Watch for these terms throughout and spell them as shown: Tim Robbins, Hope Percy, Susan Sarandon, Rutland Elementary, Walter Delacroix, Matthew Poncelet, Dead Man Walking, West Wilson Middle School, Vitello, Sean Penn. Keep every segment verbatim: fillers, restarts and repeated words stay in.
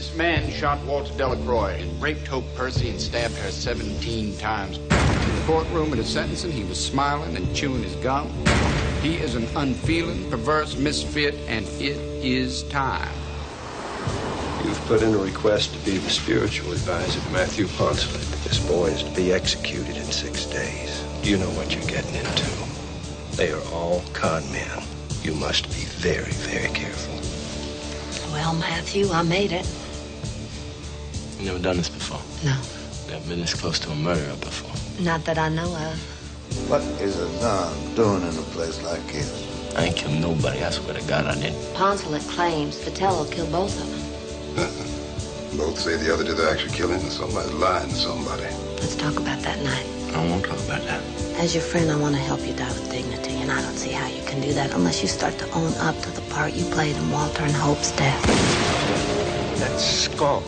This man shot Walter Delacroix, raped Hope Percy, and stabbed her seventeen times. In the courtroom at his sentencing, he was smiling and chewing his gum. He is an unfeeling, perverse misfit, and it is time. You've put in a request to be the spiritual advisor to Matthew Poncelet. This boy is to be executed in six days. You know what you're getting into. They are all con men. You must be very, very careful. Well, Matthew, I made it. You've never done this before? No. You haven't been this close to a murderer before? Not that I know of. What is a nun doing in a place like this? I ain't killed nobody. I swear to God I didn't. Poncelet claims Vitello killed both of them. Both say the other did the actual killing, and somebody's lying to somebody. Let's talk about that night. I won't talk about that. As your friend, I want to help you die with dignity, and I don't see how you can do that unless you start to own up to the part you played in Walter and Hope's death. That scoff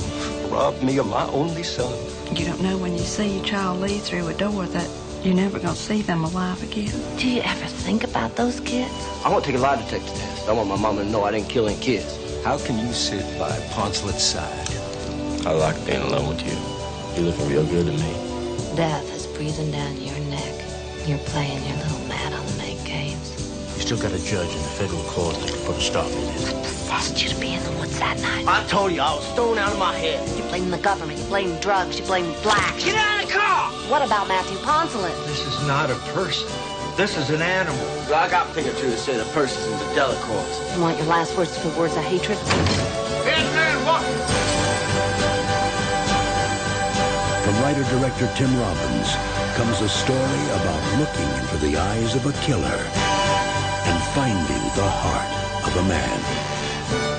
robbed me of my only son. You don't know when you see your child leave through a door that you're never going to see them alive again. Do you ever think about those kids? I want to take a lie detector test. I want my mama to know I didn't kill any kids. How can you sit by Poncelet's side? I like being alone with you. You're looking real good to me. Death is breathing down your neck. You're playing your little mad on the make games. You still got a judge in the federal court that can put a stop to this. What possessed you to be in the woods that night? I told you, I was thrown out of my head. You blame the government, you blame drugs, you blame blacks. Get out of the car! What about Matthew Poncelet? This is not a person. This is an animal. Well, I got fingerprints to say the person's in the Delacroix. You want your last words to be words of hatred? Dead man walking. From writer-director Tim Robbins comes a story about looking into the eyes of a killer and finding the heart of a man.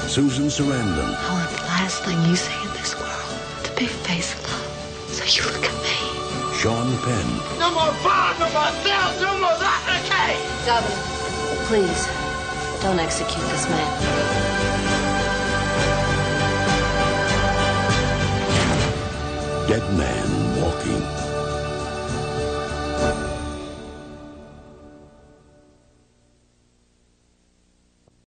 Susan Sarandon. I want the last thing you see in this world to be a face of love. So you look at me. Sean Penn. No more bars, no more cells, no more lock in a cage! Governor, please, don't execute this man. Dead man walking.